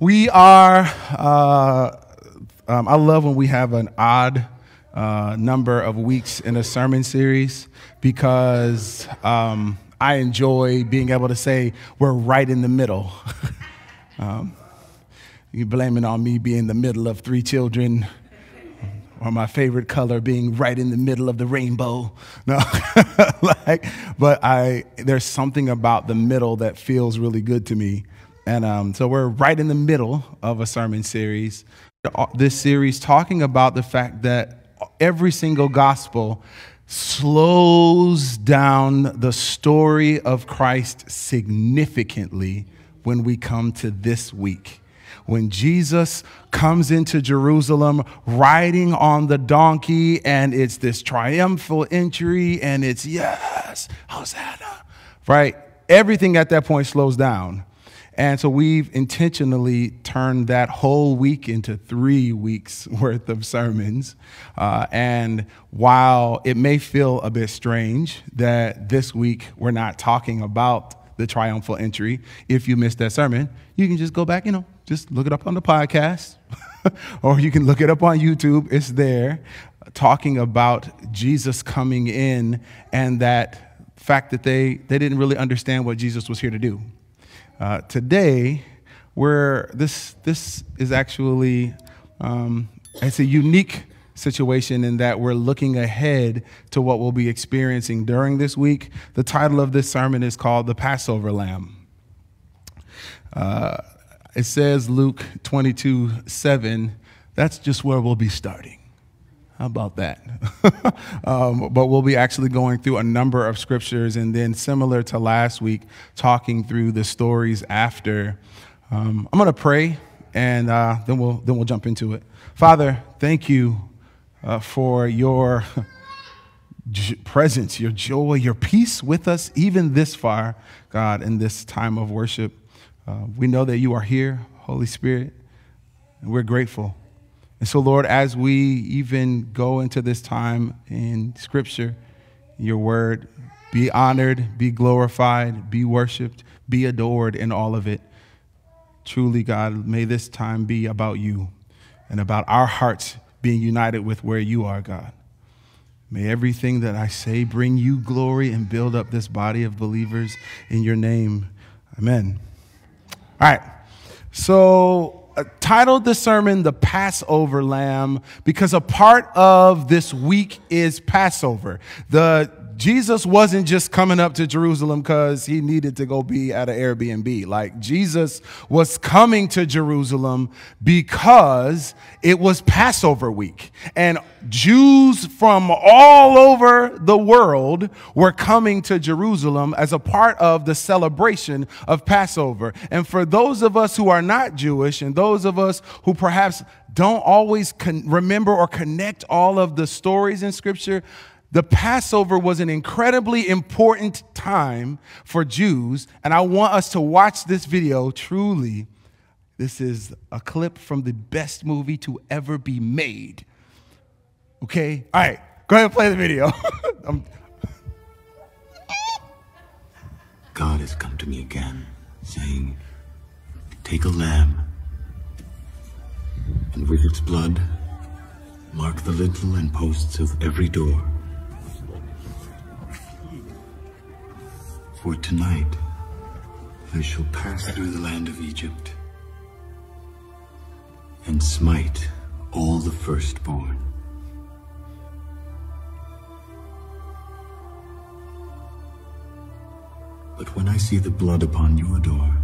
We are, I love when we have an odd number of weeks in a sermon series, because I enjoy being able to say we're right in the middle. You blame it on me being the middle of three children, or my favorite color being right in the middle of the rainbow. No, there's something about the middle that feels really good to me. And so we're right in the middle of a sermon series. This series talking about the fact that every single gospel slows down the story of Christ significantly when we come to this week. When Jesus comes into Jerusalem riding on the donkey, and it's this triumphal entry, and it's, yes, Hosanna, right? Everything at that point slows down. And so we've intentionally turned that whole week into 3 weeks worth of sermons. And while it may feel a bit strange that this week we're not talking about the triumphal entry, if you missed that sermon, you can just go back, just look it up on the podcast, or you can look it up on YouTube. It's there, talking about Jesus coming in and that fact that they didn't really understand what Jesus was here to do. Today, this is actually, it's a unique situation in that we're looking ahead to what we'll be experiencing during this week. The title of this sermon is called The Passover Lamb. It says Luke 22:7, that's just where we'll be starting. How about that? But we'll be actually going through a number of scriptures, and then similar to last week, talking through the stories after. I'm going to pray, and then we'll jump into it. Father, thank you for your presence, your joy, your peace with us, even this far, God, in this time of worship. We know that you are here, Holy Spirit, and we're grateful. And so, Lord, as we even go into this time in Scripture, your word, be honored, be glorified, be worshiped, be adored in all of it. Truly, God, may this time be about you and about our hearts being united with where you are, God. May everything that I say bring you glory and build up this body of believers in your name. Amen. All right. So, titled the sermon, The Passover Lamb, because a part of this week is Passover. Jesus wasn't just coming up to Jerusalem because he needed to go be at an Airbnb. Like, Jesus was coming to Jerusalem because it was Passover week. And Jews from all over the world were coming to Jerusalem as a part of the celebration of Passover. And for those of us who are not Jewish, and those of us who perhaps don't always remember or connect all of the stories in Scripture, the Passover was an incredibly important time for Jews, and I want us to watch this video. Truly, this is a clip from the best movie to ever be made. Okay? All right, go ahead and play the video. God has come to me again, saying, take a lamb, and with its blood, mark the lintel and posts of every door. For tonight, I shall pass through the land of Egypt and smite all the firstborn. But when I see the blood upon your door,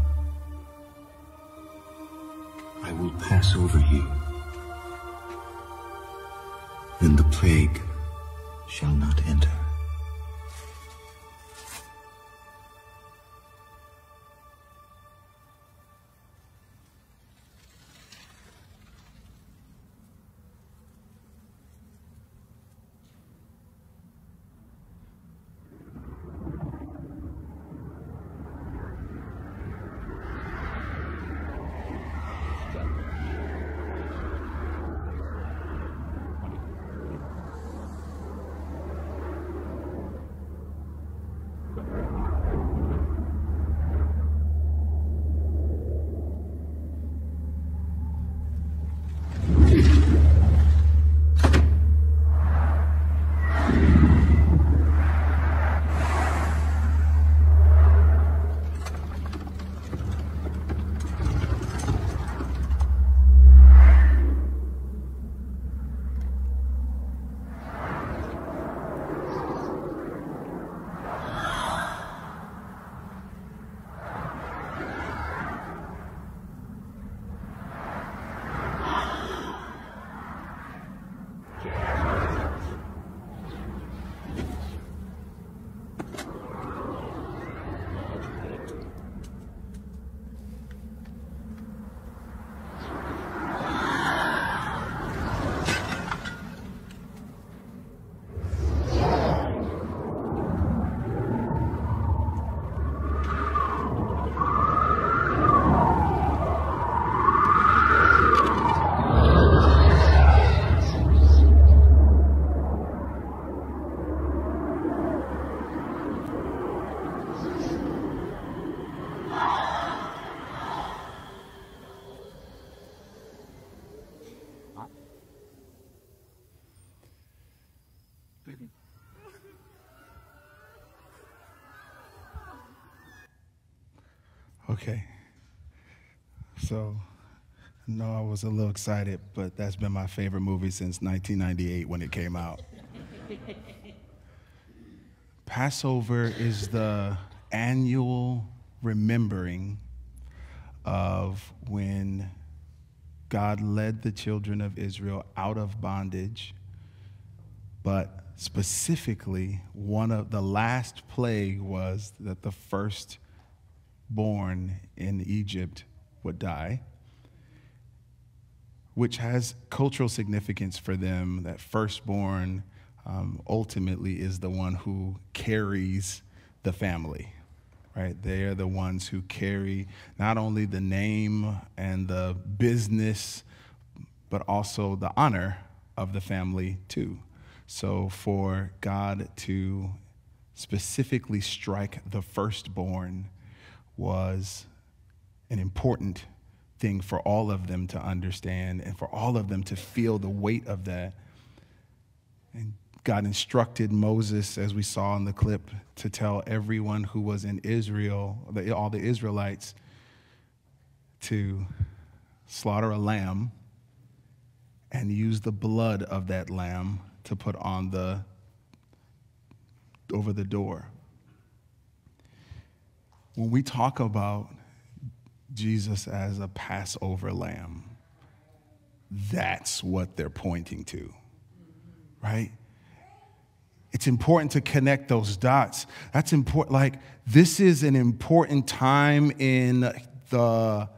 I will pass over you. Then the plague shall not enter. Okay. So, no, I was a little excited, but that's been my favorite movie since 1998 when it came out. Passover is the annual remembering of when God led the children of Israel out of bondage, but specifically, one of the last plague was that the firstborn in Egypt would die, which has cultural significance for them. That firstborn ultimately is the one who carries the family, right? They are the ones who carry not only the name and the business, but also the honor of the family too. So for God to specifically strike the firstborn was an important thing for all of them to understand and for all of them to feel the weight of that. And God instructed Moses, as we saw in the clip, to tell everyone who was in Israel, all the Israelites, to slaughter a lamb and use the blood of that lamb to put on over the door. When we talk about Jesus as a Passover lamb, that's what they're pointing to, right? It's important to connect those dots. That's important. Like, this is an important time in the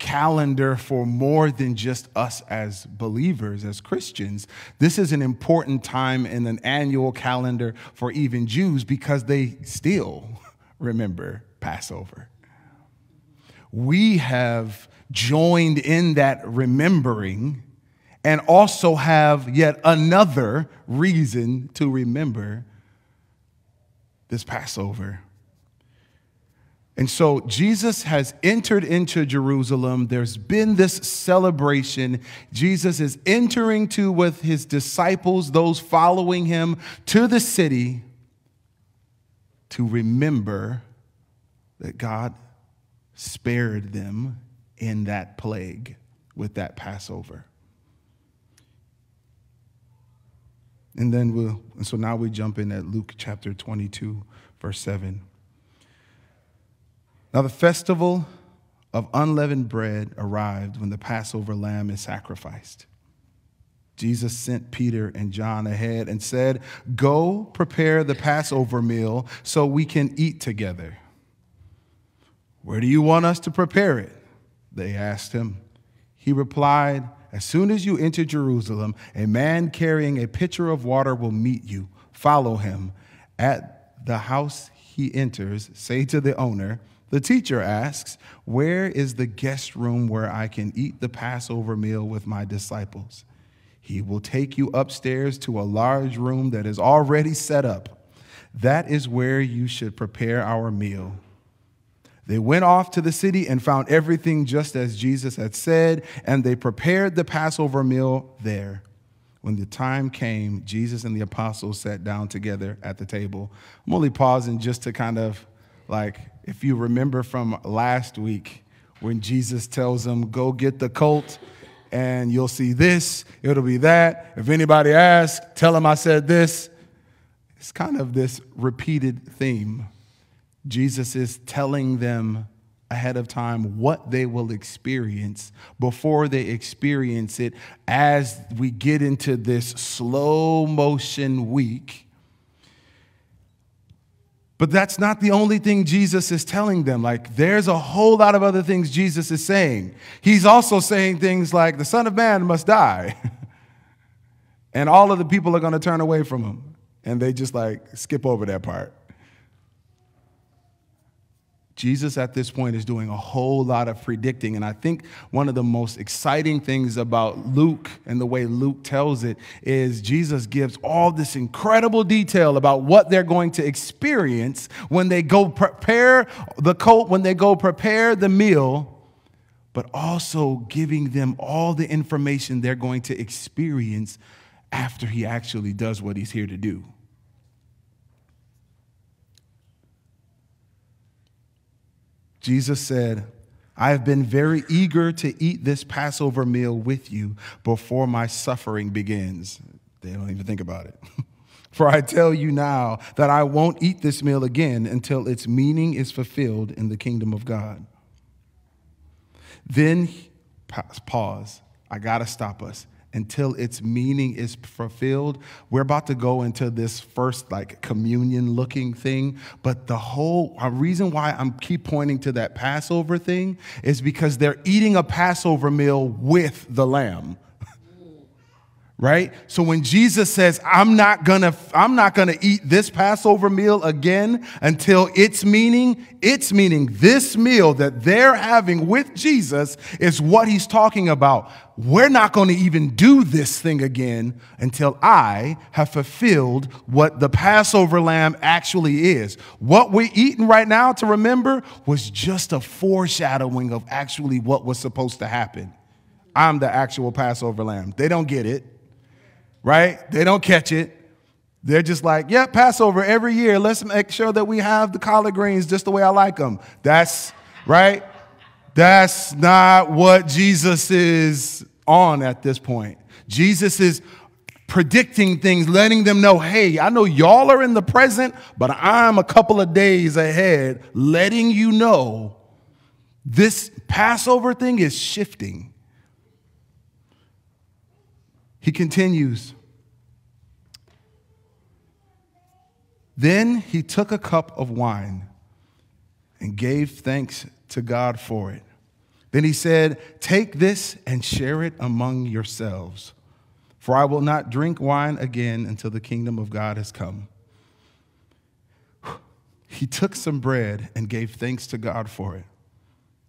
calendar for more than just us as believers, as Christians. This is an important time in an annual calendar for even Jews, because they still remember Passover. We have joined in that remembering and also have yet another reason to remember this Passover. And so Jesus has entered into Jerusalem. There's been this celebration. Jesus is entering with his disciples, those following him, to the city to remember that God spared them in that plague with that Passover. And then so now we jump in at Luke chapter 22, verse 7. Now the festival of unleavened bread arrived when the Passover lamb is sacrificed. Jesus sent Peter and John ahead and said, "Go prepare the Passover meal so we can eat together." "Where do you want us to prepare it?" they asked him. He replied, "As soon as you enter Jerusalem, a man carrying a pitcher of water will meet you. Follow him. At the house he enters, say to the owner, 'The teacher asks, where is the guest room where I can eat the Passover meal with my disciples?' He will take you upstairs to a large room that is already set up. That is where you should prepare our meal." They went off to the city and found everything just as Jesus had said, and they prepared the Passover meal there. When the time came, Jesus and the apostles sat down together at the table. I'm only pausing just to kind of if you remember from last week, when Jesus tells them, "Go get the colt, and you'll see this, it'll be that. If anybody asks, tell them I said this." It's kind of this repeated theme. Jesus is telling them ahead of time what they will experience before they experience it as we get into this slow motion week. But that's not the only thing Jesus is telling them. There's a whole lot of other things Jesus is saying. He's also saying things like, the Son of Man must die. And all of the people are going to turn away from him. And they just skip over that part. Jesus at this point is doing a whole lot of predicting. And I think one of the most exciting things about Luke and the way Luke tells it is Jesus gives all this incredible detail about what they're going to experience when they go prepare the colt, when they go prepare the meal, but also giving them all the information they're going to experience after he actually does what he's here to do. Jesus said, I have been very eager to eat this Passover meal with you before my suffering begins. They don't even think about it. For I tell you now that I won't eat this meal again until its meaning is fulfilled in the kingdom of God. Then, pause, I gotta stop us. Until its meaning is fulfilled. We're about to go into this first like communion looking thing, but the whole reason why I'm keep pointing to that Passover thing is because they're eating a Passover meal with the lamb. Right? So when Jesus says, I'm not gonna eat this Passover meal again until its meaning, this meal that they're having with Jesus is what he's talking about. We're not gonna even do this thing again until I have fulfilled what the Passover lamb actually is. What we're eating right now to remember was just a foreshadowing of actually what was supposed to happen. I'm the actual Passover lamb. They don't get it. Right? They don't catch it. They're just like, yeah, Passover every year. Let's make sure that we have the collard greens just the way I like them. That's right. That's not what Jesus is on at this point. Jesus is predicting things, letting them know, hey, I know y'all are in the present, but I'm a couple of days ahead, letting you know this Passover thing is shifting. He continues. Then he took a cup of wine and gave thanks to God for it. Then he said, take this and share it among yourselves, for I will not drink wine again until the kingdom of God has come. He took some bread and gave thanks to God for it.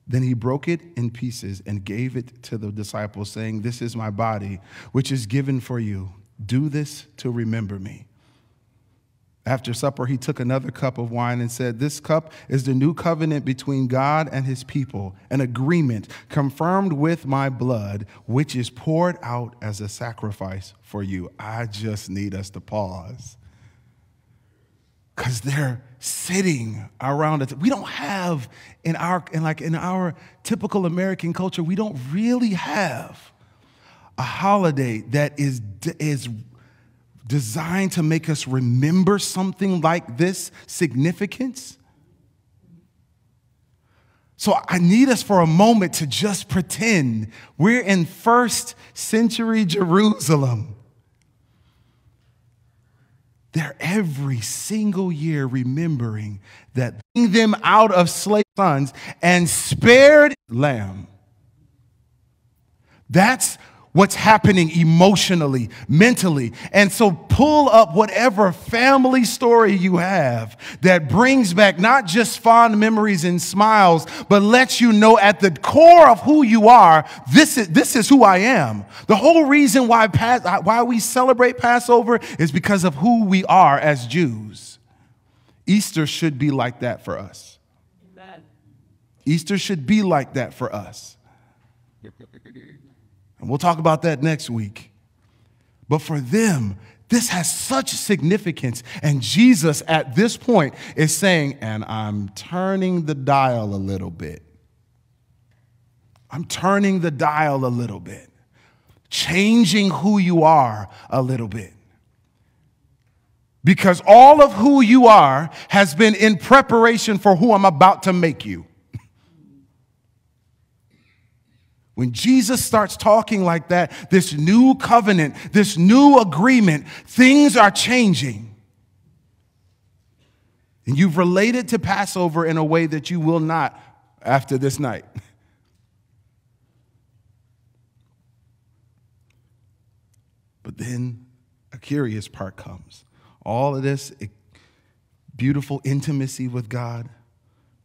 Then he broke it in pieces and gave it to the disciples, saying, this is my body, which is given for you. Do this to remember me. After supper, he took another cup of wine and said, this cup is the new covenant between God and his people, an agreement confirmed with my blood, which is poured out as a sacrifice for you. I just need us to pause because they're sitting around it. We don't have in our typical American culture, we don't really have a holiday that is designed to make us remember something like this significance. So I need us for a moment to just pretend we're in first century Jerusalem. They're every single year remembering that bringing them out of slave sons and spared lamb. That's what's happening emotionally, mentally. And so pull up whatever family story you have that brings back not just fond memories and smiles, but lets you know at the core of who you are, this is who I am. The whole reason why we celebrate Passover is because of who we are as Jews. Easter should be like that for us. Amen. Easter should be like that for us. And we'll talk about that next week. But for them, this has such significance. And Jesus at this point is saying, and I'm turning the dial a little bit. I'm turning the dial a little bit. Changing who you are a little bit. Because all of who you are has been in preparation for who I'm about to make you. When Jesus starts talking like that, this new covenant, this new agreement, things are changing. And you've related to Passover in a way that you will not after this night. But then a curious part comes. All of this beautiful intimacy with God,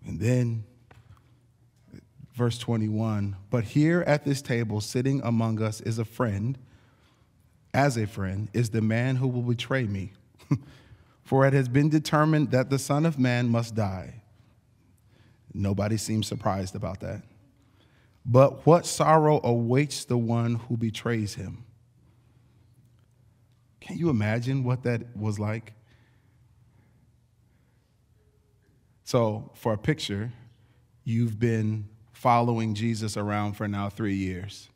and then Verse 21, but here at this table sitting among us is a friend, is the man who will betray me. For it has been determined that the Son of Man must die. Nobody seems surprised about that. But what sorrow awaits the one who betrays him? Can you imagine what that was like? So for a picture, You've been following Jesus around for now 3 years.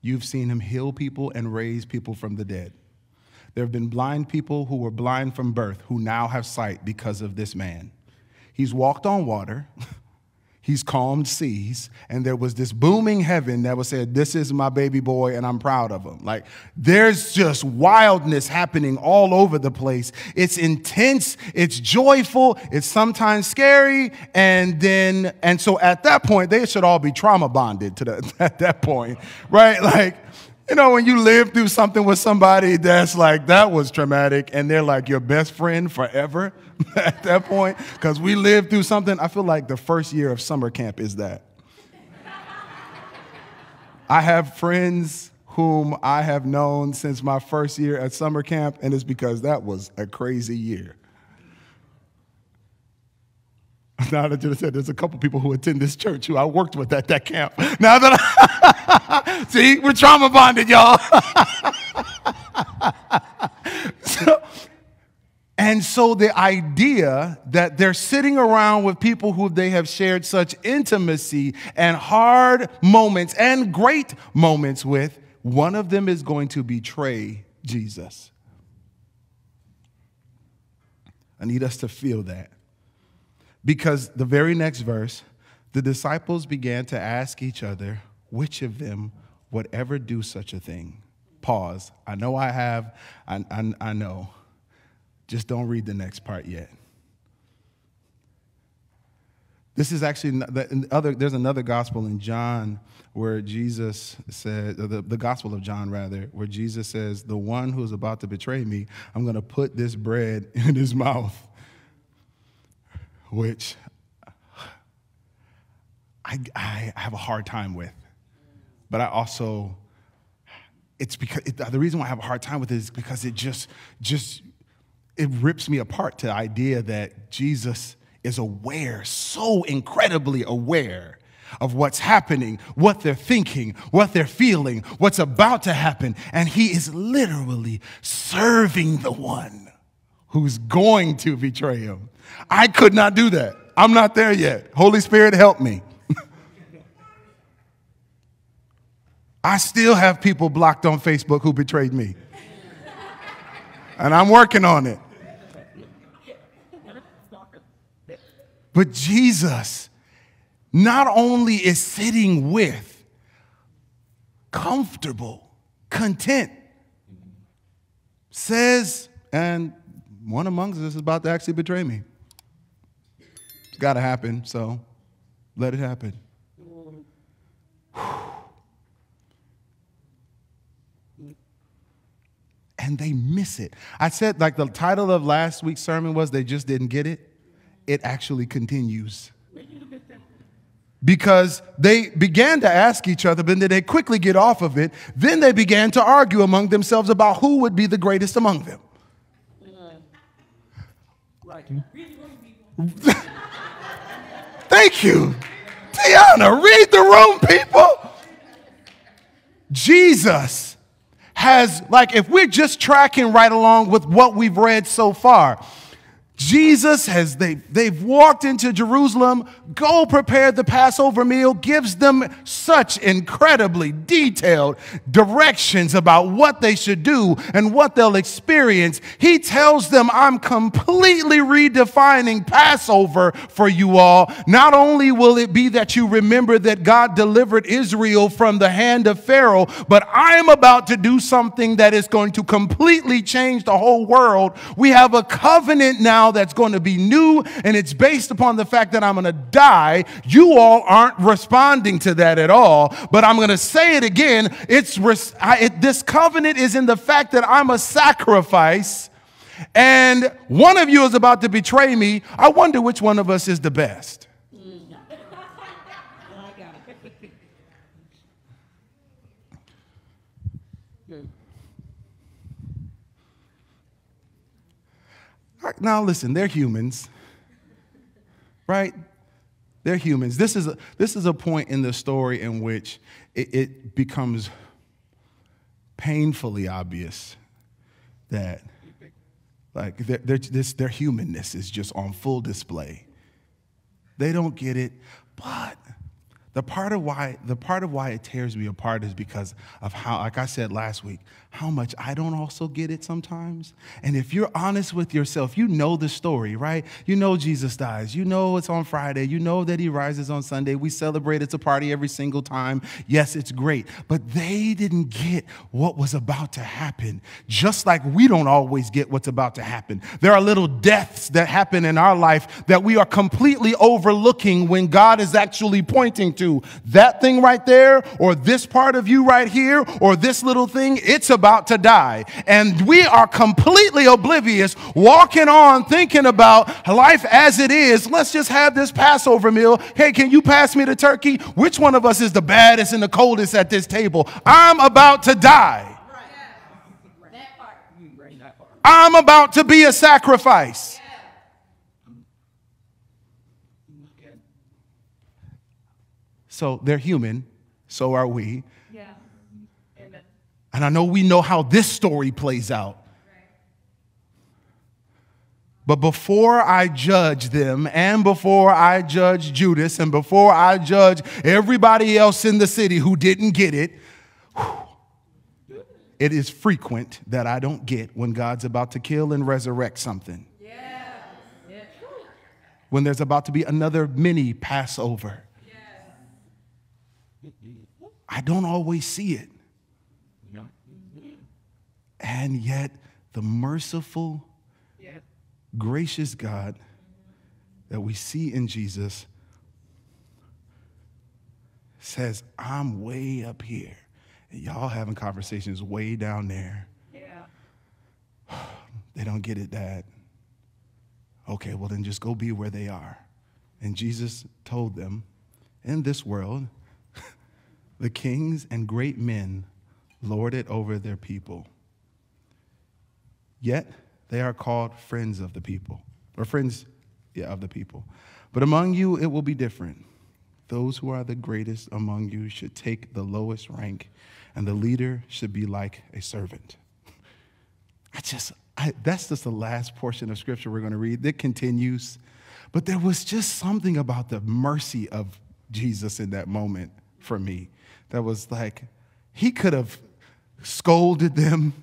You've seen him heal people and raise people from the dead. There have been blind people who were blind from birth who now have sight because of this man. He's walked on water. He's calmed seas, and there was this booming heaven that was said, this is my baby boy, and I'm proud of him. Like, there's just wildness happening all over the place. It's intense, it's joyful, it's sometimes scary, and so at that point, they should all be trauma bonded at that point, right? Like, you know, when you live through something with somebody that's like, that was traumatic, and they're like your best friend forever at that point, because we lived through something. I feel like the first year of summer camp is that. I have friends whom I have known since my first year at summer camp, and it's because that was a crazy year. Now that you said, there's a couple people who attend this church who I worked with at that camp. Now that I, see, we're trauma bonded, y'all. And so the idea that they're sitting around with people who they have shared such intimacy and hard moments and great moments with, one of them is going to betray Jesus. I need us to feel that. Because the very next verse, the disciples began to ask each other, which of them would ever do such a thing? Pause. I know I have. I know. Just don't read the next part yet. This is actually, there's another gospel in John where Jesus said, the gospel of John rather, where Jesus says, the one who's about to betray me, I'm going to put this bread in his mouth. Which I have a hard time with. But I also, it's because the reason why I have a hard time with it is because it just it rips me apart to the idea that Jesus is aware, so incredibly aware of what's happening, what they're thinking, what they're feeling, what's about to happen. And he is literally serving the one who's going to betray him. I could not do that. I'm not there yet. Holy Spirit, help me. I still have people blocked on Facebook who betrayed me. And I'm working on it. But Jesus not only is sitting with, comfortable, content, says, and one amongst us is about to actually betray me. It's got to happen, so let it happen. And they miss it. I said, like, the title of last week's sermon was They Just Didn't Get It. It actually continues. Because they began to ask each other, but then they quickly get off of it. Then they began to argue among themselves about who would be the greatest among them. Thank you, Tiana. Read the room, people. Jesus has, like, if we're just tracking right along with what we've read so far, Jesus has, they've walked into Jerusalem, go prepare the Passover meal, gives them such incredibly detailed directions about what they should do and what they'll experience. He tells them, I'm completely redefining Passover for you all. Not only will it be that you remember that God delivered Israel from the hand of Pharaoh, but I'm about to do something that is going to completely change the whole world. We have a covenant now that's going to be new, and it's based upon the fact that I'm going to die. You all aren't responding to that at all, but I'm going to say it again. This covenant is in the fact that I'm a sacrifice, and one of you is about to betray me. I wonder which one of us is the best. Now, listen, they're humans, right? They're humans. This is a point in the story in which it becomes painfully obvious that, like, their humanness is just on full display. They don't get it. But the part of why it tears me apart is because of how, like I said last week, how much I don't also get it sometimes. And if you're honest with yourself, you know the story, right? You know Jesus dies. You know it's on Friday. You know that he rises on Sunday. We celebrate. It's a party every single time. Yes, it's great. But they didn't get what was about to happen, just like we don't always get what's about to happen. There are little deaths that happen in our life that we are completely overlooking when God is actually pointing to. That thing right there, or this part of you right here, or this little thing, it's about to die. And we are completely oblivious, walking on, thinking about life as it is. Let's just have this Passover meal. Hey, can you pass me the turkey? Which one of us is the baddest and the coldest at this table? I'm about to die. I'm about to be a sacrifice. So they're human, so are we. Yeah. Amen. And I know we know how this story plays out. Right. But before I judge them, and before I judge Judas, and before I judge everybody else in the city who didn't get it, it is frequent that I don't get when God's about to kill and resurrect something. Yeah. Yeah. When there's about to be another mini Passover. I don't always see it. And yet the merciful, gracious God that we see in Jesus says, I'm way up here. And y'all having conversations way down there. Yeah. They don't get it, Dad. Okay, well then just go be where they are. And Jesus told them, in this world, the kings and great men lord it over their people. Yet they are called friends of the people, or friends, of the people. But among you it will be different. Those who are the greatest among you should take the lowest rank, and the leader should be like a servant. That's just the last portion of scripture we're going to read. It continues. But there was just something about the mercy of Jesus in that moment for me. That was like, he could have scolded them,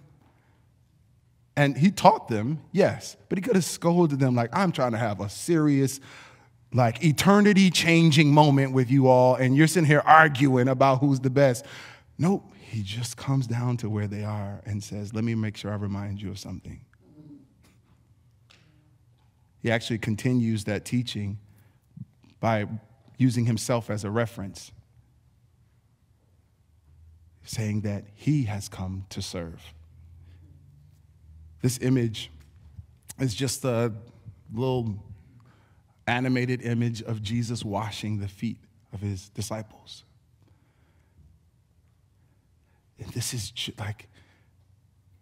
and he taught them, yes, but he could have scolded them like, I'm trying to have a serious, like, eternity-changing moment with you all, and you're sitting here arguing about who's the best. Nope, he just comes down to where they are and says, let me make sure I remind you of something. He actually continues that teaching by using himself as a reference, saying that he has come to serve. This image is just a little animated image of Jesus washing the feet of his disciples. And this is like,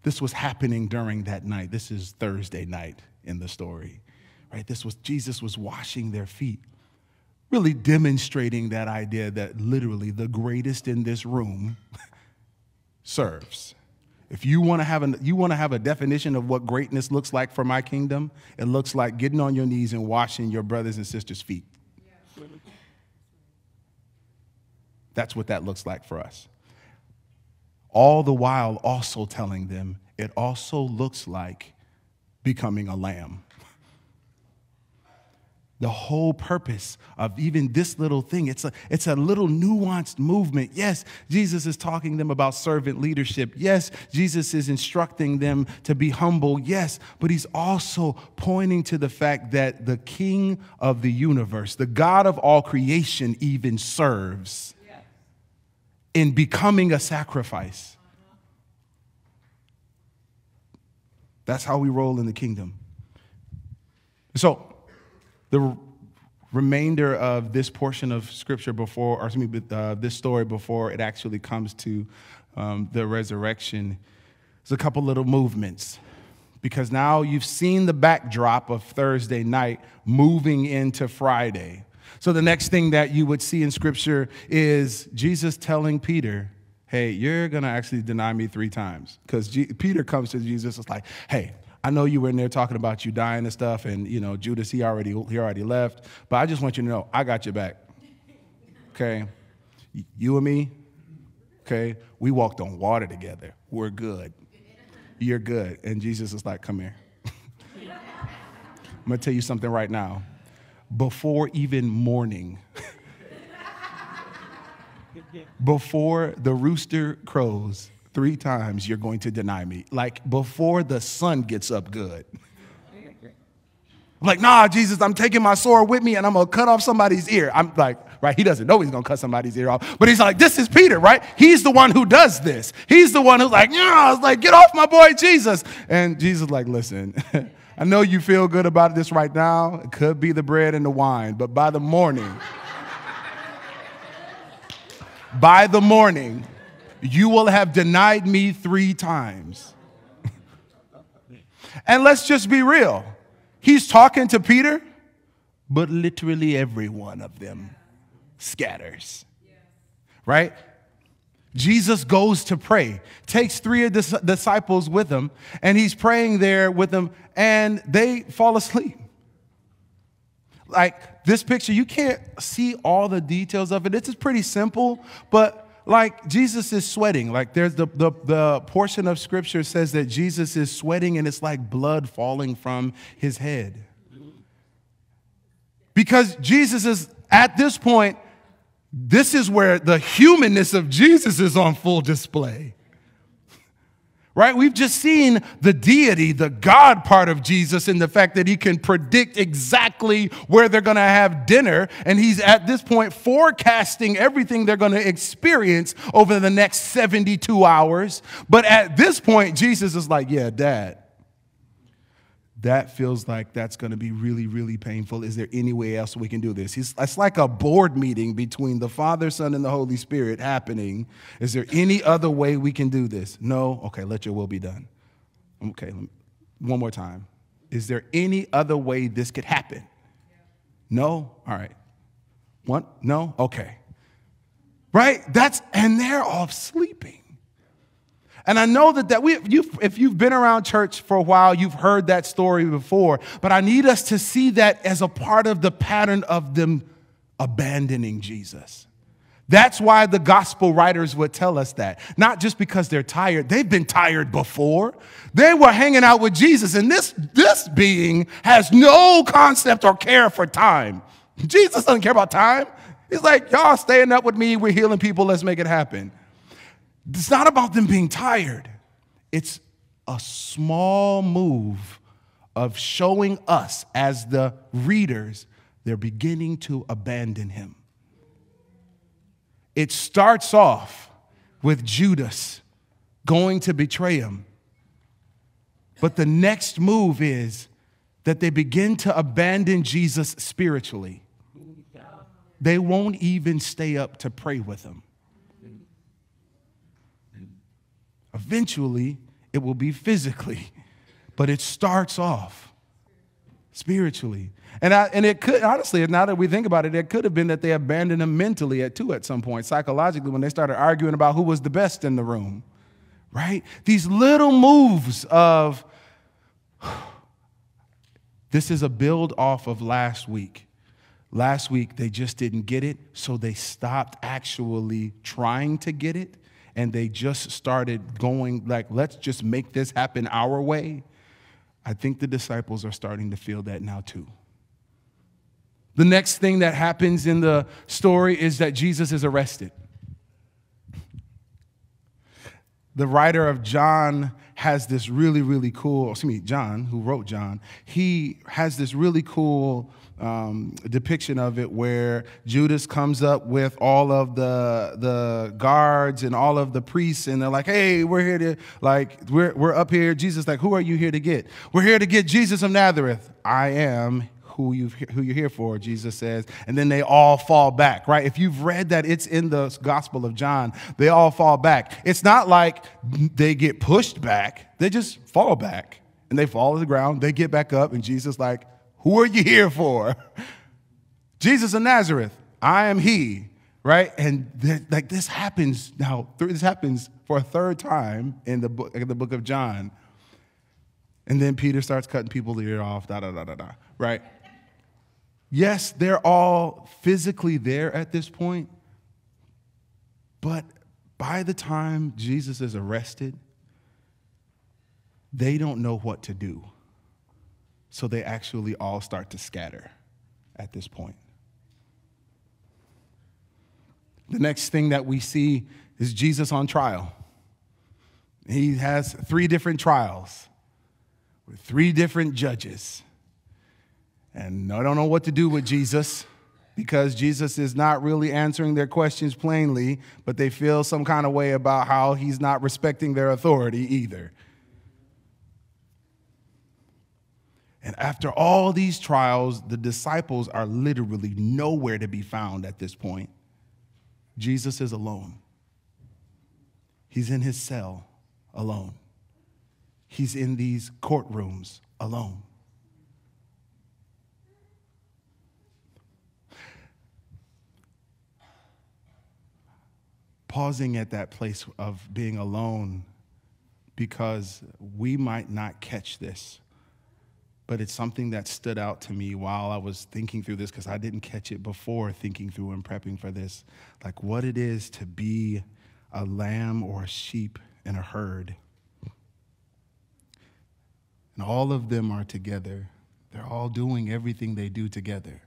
this was happening during that night. This is Thursday night in the story, right? Jesus was washing their feet, really demonstrating that idea that literally the greatest in this room serves. If you want to have a definition of what greatness looks like for my kingdom, it looks like getting on your knees and washing your brothers and sisters' feet. Yeah. That's what that looks like for us. All the while also telling them, it also looks like becoming a lamb. The whole purpose of even this little thing, it's a little nuanced movement. Yes, Jesus is talking to them about servant leadership. Yes, Jesus is instructing them to be humble. Yes, but he's also pointing to the fact that the King of the universe, the God of all creation, even serves in becoming a sacrifice. That's how we roll in the kingdom. So, the remainder of this portion of scripture this story before it actually comes to the resurrection, is a couple little movements. Because now you've seen the backdrop of Thursday night moving into Friday. So the next thing that you would see in scripture is Jesus telling Peter, hey, you're going to actually deny me 3 times. Because Peter comes to Jesus, it's like, hey, I know you were in there talking about you dying and stuff, and, Judas, he already left. But I just want you to know, I got your back. okay? You and me, okay? We walked on water together. We're good. You're good. And Jesus is like, come here. I'm going to tell you something right now. Before even morning, before the rooster crows 3 times, you're going to deny me. Like before the sun gets up good. I'm like, nah, Jesus, I'm taking my sword with me and I'm going to cut off somebody's ear. I'm like, right, he doesn't know he's going to cut somebody's ear off. But he's like, this is Peter, right? He's the one who does this. He's the one who's like, yeah, I was like, get off my boy, Jesus. And Jesus like, listen, I know you feel good about this right now. It could be the bread and the wine, but by the morning, by the morning, you will have denied me 3 times. And let's just be real. He's talking to Peter, but literally every one of them scatters, right? Jesus goes to pray, takes 3 of the disciples with him, and he's praying there with them, and they fall asleep. Like this picture, you can't see all the details of it. It's just pretty simple, but like Jesus is sweating. Like there's the portion of scripture says that Jesus is sweating and it's like blood falling from his head. Because Jesus is at this point, this is where the humanness of Jesus is on full display. Right? We've just seen the deity, the God part of Jesus, and the fact that he can predict exactly where they're going to have dinner. And he's at this point forecasting everything they're going to experience over the next 72 hours. But at this point, Jesus is like, yeah, Dad, that feels like that's going to be really, really painful. Is there any way else we can do this? It's like a board meeting between the Father, Son, and the Holy Spirit happening. Is there any other way we can do this? No? Okay, let your will be done. Okay, one more time. Is there any other way this could happen? No? All right. One? No? Okay. Right? And they're all sleeping. And I know if you've been around church for a while, you've heard that story before, but I need us to see that as a part of the pattern of them abandoning Jesus. That's why the gospel writers would tell us that. Not just because they're tired. They've been tired before. They were hanging out with Jesus, and this being has no concept or care for time. Jesus doesn't care about time. He's like, y'all staying up with me. We're healing people. Let's make it happen. It's not about them being tired. It's a small move of showing us as the readers, they're beginning to abandon him. It starts off with Judas going to betray him. But the next move is that they begin to abandon Jesus spiritually. They won't even stay up to pray with him. Eventually, it will be physically, but it starts off spiritually. And it could, honestly, now that we think about it, it could have been that they abandoned him mentally at some point, psychologically, when they started arguing about who was the best in the room, right? These little moves of, this is a build off of last week. Last week, they just didn't get it, so they stopped actually trying to get it. And they just started going like, let's just make this happen our way. I think the disciples are starting to feel that now too. The next thing that happens in the story is that Jesus is arrested. The writer of John has this really, really cool, John, who wrote John, he has this really cool depiction of it where Judas comes up with all of the guards and all of the priests, and they're like, hey, we're here to, like, we're up here. Jesus, like, who are you here to get? We're here to get Jesus of Nazareth. I am who you're here for, Jesus says. And then they all fall back, right? If you've read that, it's in the Gospel of John. They all fall back. It's not like they get pushed back. They just fall back, and they fall to the ground. They get back up, and Jesus like, who are you here for? Jesus of Nazareth, I am he, right? And like this happens now. This happens for a 3rd time in the book of John. And then Peter starts cutting people's ear off, right? Yes, they're all physically there at this point, But by the time Jesus is arrested, they don't know what to do. So they actually all start to scatter at this point. The next thing that we see is Jesus on trial. He has three different trials with three different judges. And I don't know what to do with Jesus because Jesus is not really answering their questions plainly, but they feel some kind of way about how he's not respecting their authority either. And after all these trials, the disciples are literally nowhere to be found at this point. Jesus is alone. He's in his cell alone. He's in these courtrooms alone. Pausing at that place of being alone because we might not catch this, but it's something that stood out to me while I was thinking through this because I didn't catch it before thinking through and prepping for this, like what it is to be a lamb or a sheep in a herd. And all of them are together. They're all doing everything they do together.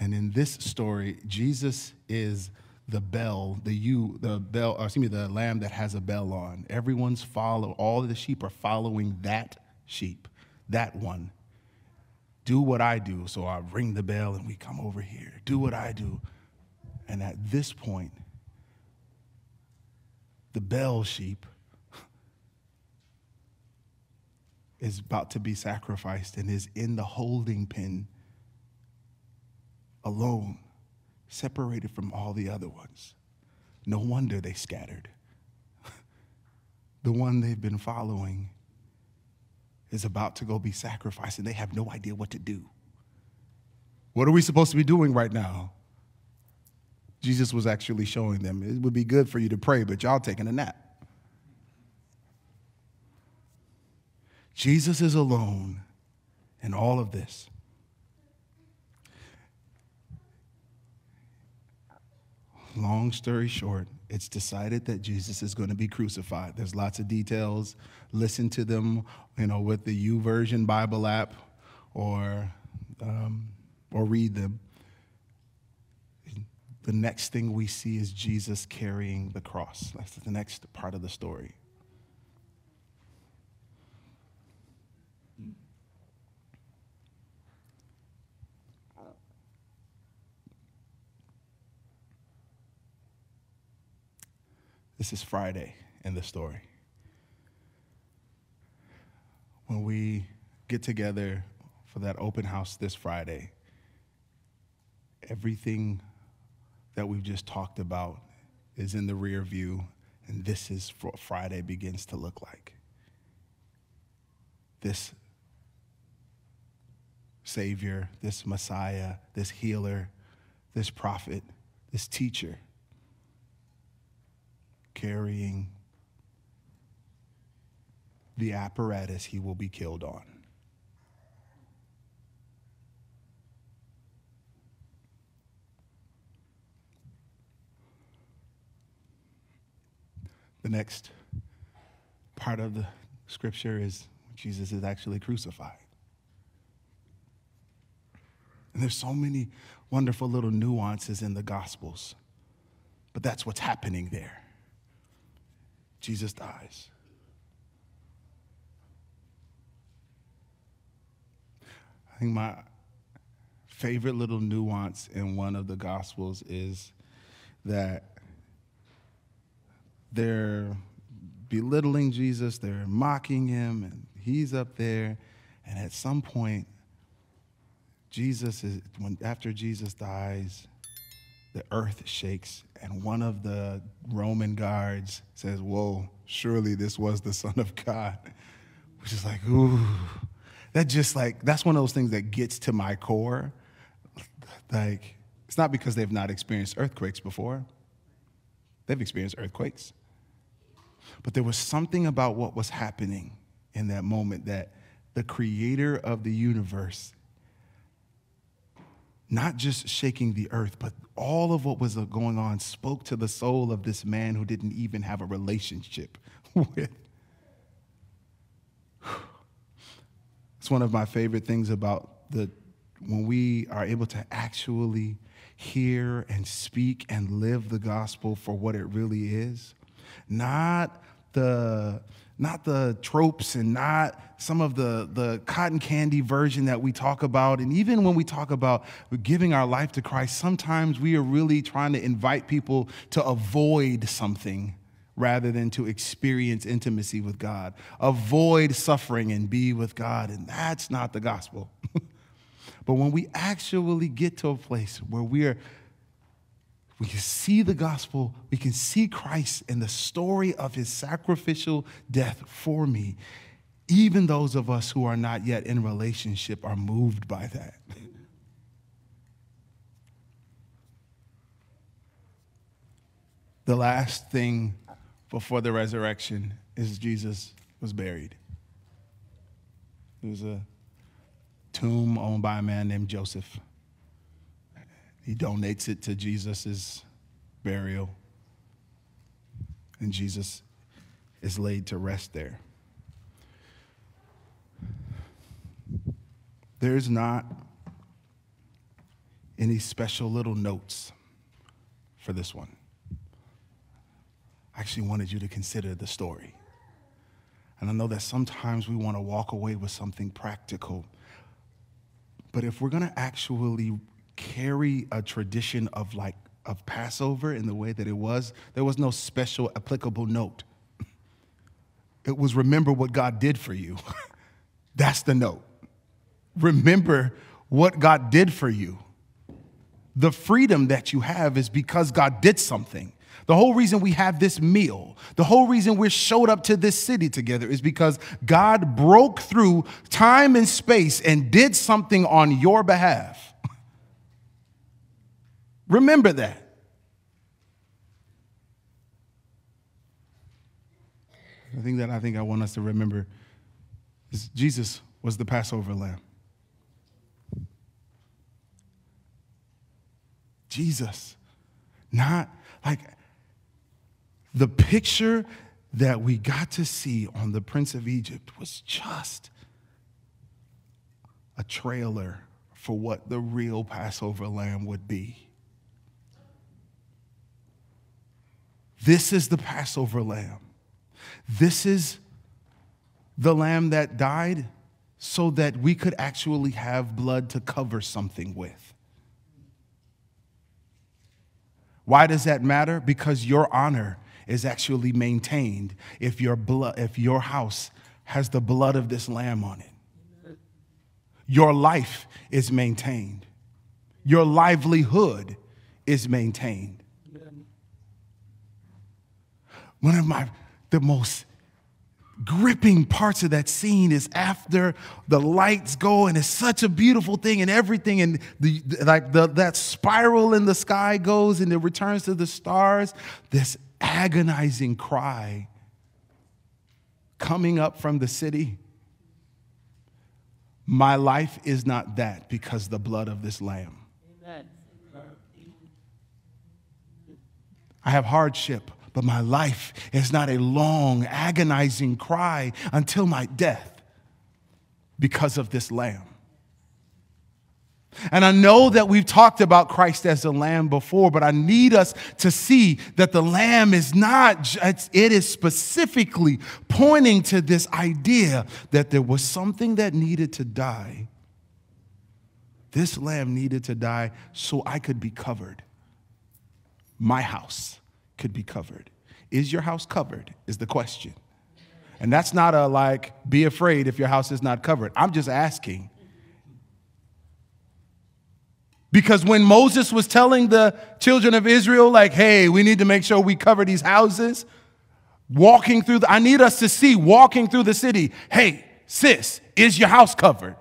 And in this story, Jesus is the bell, the lamb that has a bell on. All the sheep are following that sheep. That one, do what I do. So I ring the bell and we come over here. Do what I do. And at this point, the bell sheep is about to be sacrificed and is in the holding pen alone, separated from all the other ones. No wonder they scattered. The one they've been following is about to go be sacrificed, and they have no idea what to do. What are we supposed to be doing right now? Jesus was actually showing them, it would be good for you to pray, but y'all taking a nap. Jesus is alone in all of this. Long story short, it's decided that Jesus is going to be crucified. There's lots of details. Listen to them, with the YouVersion Bible app or read them. The next thing we see is Jesus carrying the cross. That's the next part of the story. This is Friday in the story. When we get together for that open house this Friday, everything that we've just talked about is in the rear view, and this is what Friday begins to look like. This Savior, this Messiah, this healer, this prophet, this teacher, carrying the apparatus he will be killed on. The next part of the scripture is Jesus is actually crucified. And there's so many wonderful little nuances in the Gospels, but that's what's happening there. Jesus dies. I think my favorite little nuance in one of the Gospels is that they're belittling Jesus, they're mocking him, and he's up there. And at some point, after Jesus dies, the earth shakes, and one of the Roman guards says, "Whoa, surely this was the Son of God." Which is like, ooh, that's one of those things that gets to my core. Like, it's not because they've not experienced earthquakes before. They've experienced earthquakes. But there was something about what was happening in that moment that the creator of the universe not just shaking the earth, but all of what was going on spoke to the soul of this man who didn't even have a relationship with. It's one of my favorite things about when we are able to actually hear and speak and live the gospel for what it really is, not the tropes and not some of the cotton candy version that we talk about. And even when we talk about giving our life to Christ, sometimes we are really trying to invite people to avoid something rather than to experience intimacy with God. Avoid suffering and be with God, and that's not the gospel. But when we actually get to a place where we can see the gospel, we can see Christ and the story of his sacrificial death for me, even those of us who are not yet in relationship are moved by that. The last thing before the resurrection is Jesus was buried. There was a tomb owned by a man named Joseph. He donates it to Jesus' burial, and Jesus is laid to rest there. There's not any special little notes for this one. I actually wanted you to consider the story. And I know that sometimes we want to walk away with something practical. But if we're going to actually carry a tradition of Passover in the way that it was, there was no special applicable note. It was remember what God did for you. That's the note. Remember what God did for you. The freedom that you have is because God did something. The whole reason we have this meal, the whole reason we showed up to this city together is because God broke through time and space and did something on your behalf. Remember that. The thing that I think I want us to remember is Jesus was the Passover lamb. Jesus, not like the picture that we got to see on the Prince of Egypt was just a trailer for what the real Passover lamb would be. This is the Passover lamb. This is the lamb that died so that we could actually have blood to cover something with. Why does that matter? Because your honor is actually maintained if your house has the blood of this lamb on it. Your life is maintained. Your livelihood is maintained. One of the most gripping parts of that scene is after the lights go, and it's such a beautiful thing and everything, and that spiral in the sky goes and it returns to the stars. This agonizing cry coming up from the city. My life is not that because the blood of this lamb. Amen. I have hardship, but my life is not a long, agonizing cry until my death because of this lamb. And I know that we've talked about Christ as a lamb before, but I need us to see that the lamb is not, it is specifically pointing to this idea that there was something that needed to die. This lamb needed to die so I could be covered. My house could be covered. Is your house covered? Is the question. And that's not a be afraid if your house is not covered. I'm just asking. Because when Moses was telling the children of Israel, hey, we need to make sure we cover these houses, I need us to see walking through the city, hey, sis, is your house covered?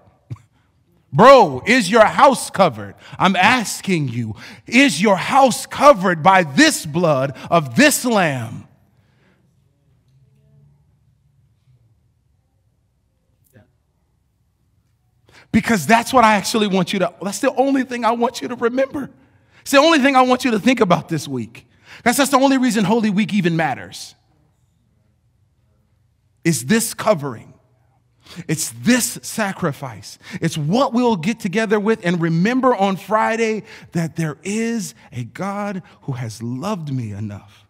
Bro, is your house covered? I'm asking you, is your house covered by this blood of this lamb? Because that's what I actually want you to, that's the only thing I want you to remember. It's the only thing I want you to think about this week. That's the only reason Holy Week even matters. It's this covering. It's this sacrifice. It's what we'll get together with and remember on Friday that there is a God who has loved me enough,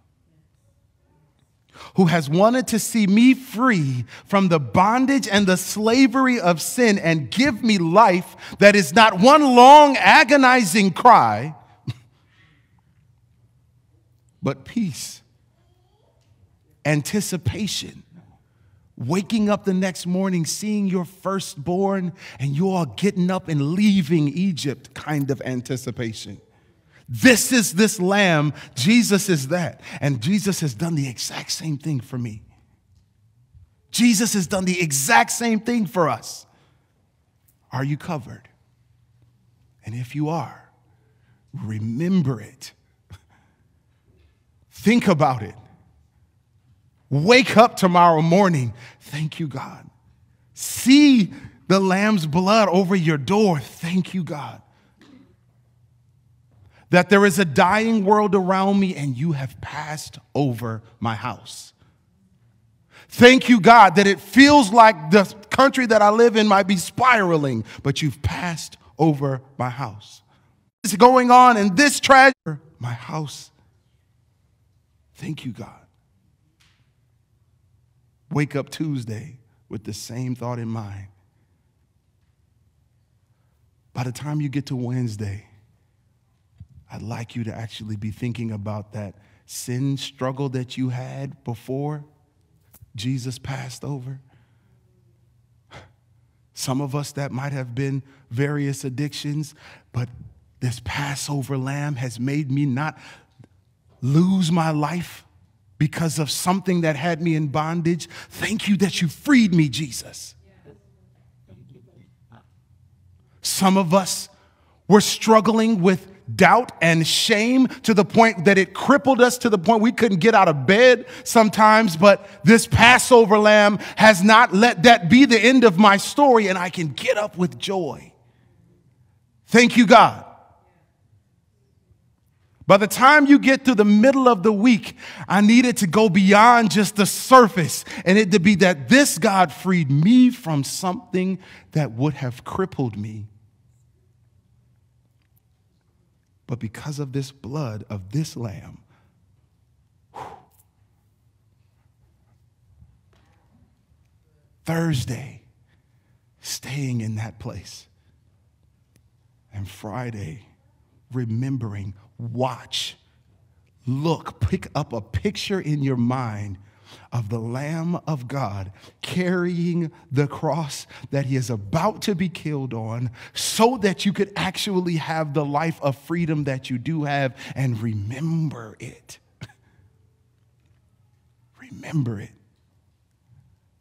who has wanted to see me free from the bondage and the slavery of sin and give me life that is not one long agonizing cry, but peace, anticipation, waking up the next morning, seeing your firstborn, and you all getting up and leaving Egypt kind of anticipation. This is this lamb. Jesus is that. And Jesus has done the exact same thing for me. Jesus has done the exact same thing for us. Are you covered? And if you are, remember it. Think about it. Wake up tomorrow morning. Thank you, God. See the lamb's blood over your door. Thank you, God. That there is a dying world around me and you have passed over my house. Thank you, God, that it feels like the country that I live in might be spiraling, but you've passed over my house. It's going on in this tragedy. My house. Thank you, God. Wake up Tuesday with the same thought in mind. By the time you get to Wednesday, I'd like you to actually be thinking about that sin struggle that you had before Jesus passed over. Some of us, that might have been various addictions, but this Passover lamb has made me not lose my life because of something that had me in bondage. Thank you that you freed me, Jesus. Some of us were struggling with doubt and shame to the point that it crippled us, to the point we couldn't get out of bed sometimes, but this Passover lamb has not let that be the end of my story, and I can get up with joy. Thank you, God. By the time you get to the middle of the week, I need it to go beyond just the surface and it to be that this God freed me from something that would have crippled me. But because of this blood of this lamb, Thursday, staying in that place, and Friday, remembering, watch, look, pick up a picture in your mind of the Lamb of God carrying the cross that he is about to be killed on so that you could actually have the life of freedom that you do have, and remember it. Remember it.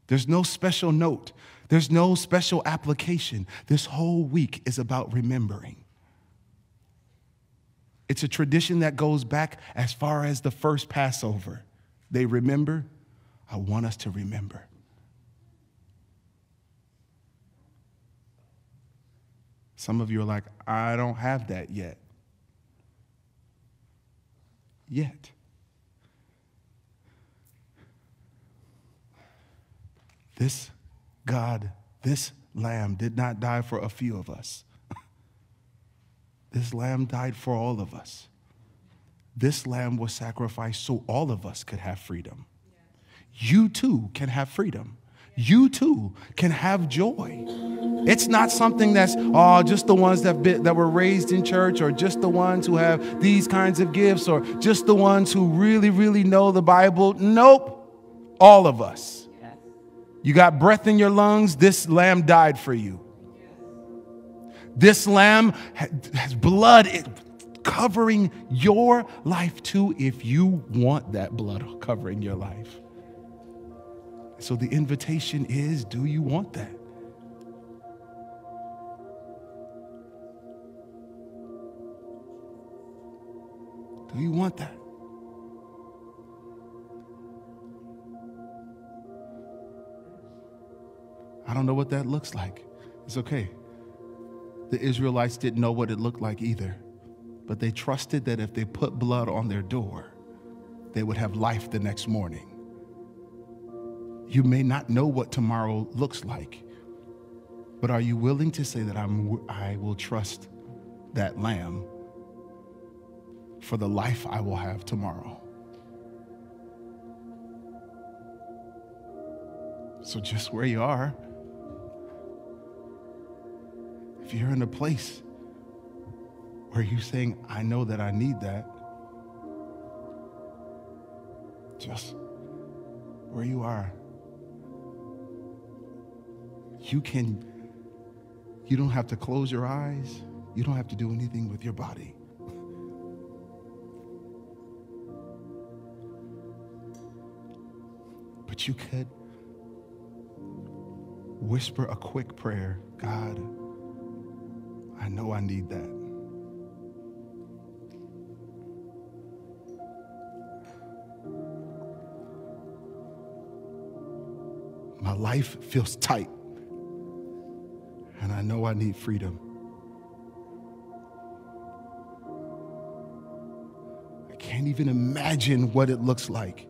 There's no special note. There's no special application. This whole week is about remembering. It's a tradition that goes back as far as the first Passover. They remember. I want us to remember. Some of you are like, I don't have that yet. Yet. This God, this lamb did not die for a few of us. This lamb died for all of us. This lamb was sacrificed so all of us could have freedom. You too can have freedom. You too can have joy. It's not something that's, oh, just the ones that were raised in church, or just the ones who have these kinds of gifts, or just the ones who really, really know the Bible. Nope. All of us. You got breath in your lungs. This lamb died for you. This lamb has blood covering your life too, if you want that blood covering your life. So the invitation is, do you want that? Do you want that? I don't know what that looks like. It's okay. the Israelites didn't know what it looked like either, but they trusted that if they put blood on their door, they would have life the next morning. You may not know what tomorrow looks like, but are you willing to say that I will trust that lamb for the life I will have tomorrow? So just where you are, if you're in a place where you're saying, I know that I need that, just where you are, you don't have to close your eyes. You don't have to do anything with your body. But you could whisper a quick prayer. God, I know I need that. My life feels tight, and I know I need freedom. I can't even imagine what it looks like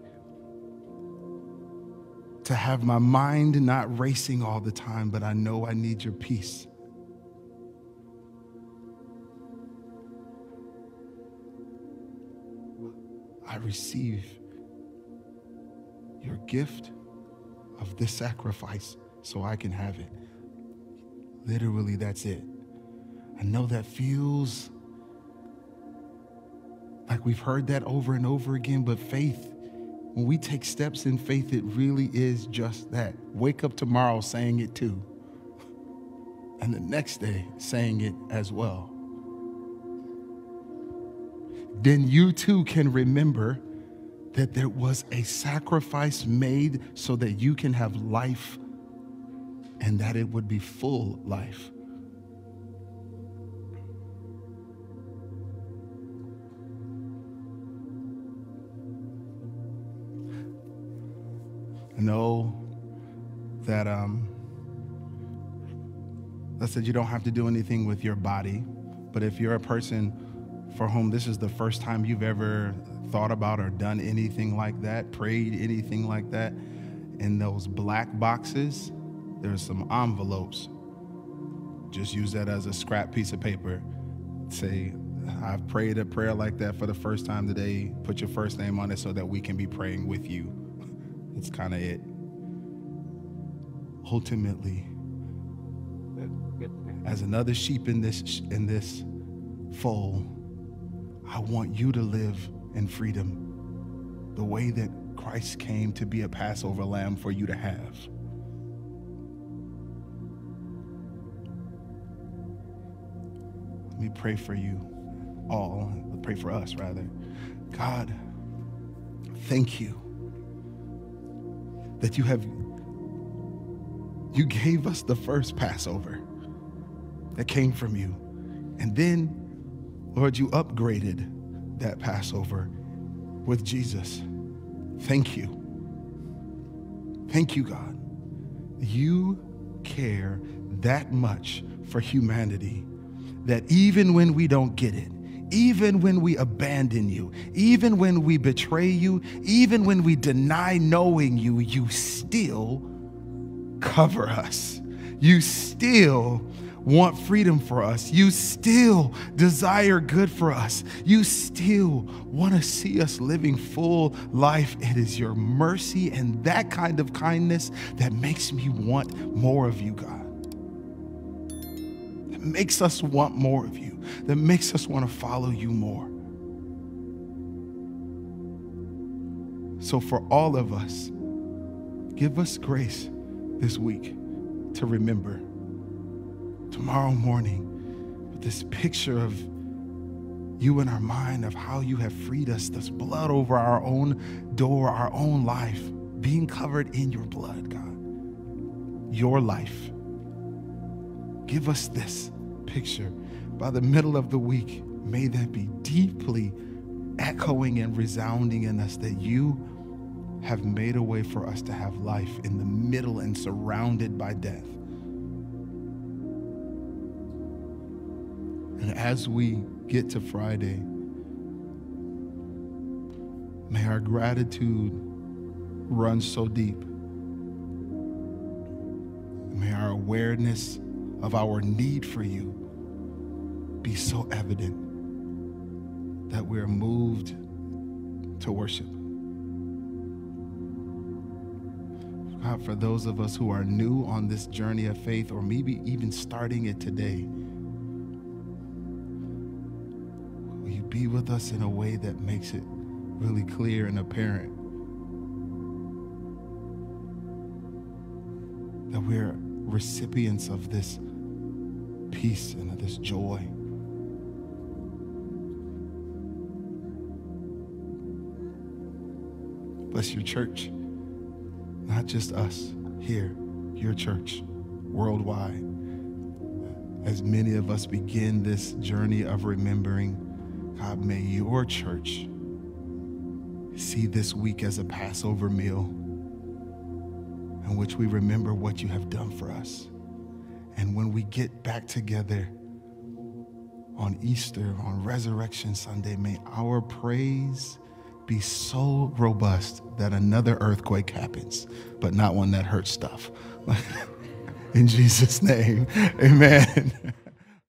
to have my mind not racing all the time, but I know I need your peace. I receive your gift of this sacrifice so I can have it. Literally, that's it. I know that feels like we've heard that over and over again, but faith, when we take steps in faith, it really is just that. Wake up tomorrow saying it too, and the next day saying it as well. Then you too can remember that there was a sacrifice made so that you can have life, and that it would be full life. I know that I said you don't have to do anything with your body, but if you're a person for whom this is the first time you've ever thought about or done anything like that, prayed anything like that, in those black boxes, there's some envelopes. Just use that as a scrap piece of paper. Say, I've prayed a prayer like that for the first time today. Put your first name on it so that we can be praying with you. That's kind of it. Ultimately, as another sheep in this fold, I want you to live in freedom, the way that Christ came to be a Passover lamb for you to have. Let me pray for you all, pray for us rather. God, thank you that you gave us the first Passover that came from you. And then, Lord, you upgraded that Passover with Jesus. Thank you. Thank you, God. You care that much for humanity that even when we don't get it, even when we abandon you, even when we betray you, even when we deny knowing you, you still cover us. You still want freedom for us. You still desire good for us. You still want to see us living full life. It is your mercy and that kind of kindness that makes me want more of you, God. That makes us want more of you. That makes us want to follow you more. So for all of us, give us grace this week to remember tomorrow morning, with this picture of you in our mind, of how you have freed us, this blood over our own door, our own life, being covered in your blood, God, your life. Give us this picture. By the middle of the week, may that be deeply echoing and resounding in us, that you have made a way for us to have life in the middle and surrounded by death. And as we get to Friday, may our gratitude run so deep. May our awareness of our need for you be so evident that we're moved to worship. God, for those of us who are new on this journey of faith, or maybe even starting it today, will you be with us in a way that makes it really clear and apparent that we're recipients of this peace and of this joy? Bless your church, not just us here, your church worldwide, as many of us begin this journey of remembering. God, may your church see this week as a Passover meal in which we remember what you have done for us. And when we get back together on Easter, on Resurrection Sunday, may our praise be so robust that another earthquake happens, but not one that hurts stuff. In Jesus' name, amen.